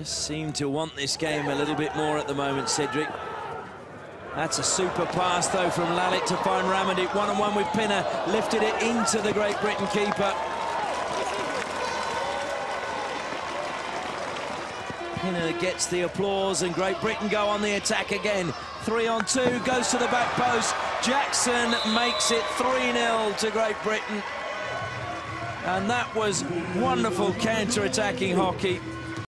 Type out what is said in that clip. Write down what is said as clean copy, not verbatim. Just seem to want this game a little bit more at the moment, Cedric. That's a super pass, though, from Lalit to find Ramadi. One-on-one with Pinner, lifted it into the Great Britain keeper. Pinner gets the applause, and Great Britain go on the attack again. 3-on-2, goes to the back post. Jackson makes it 3-0 to Great Britain. And that was wonderful counter-attacking hockey.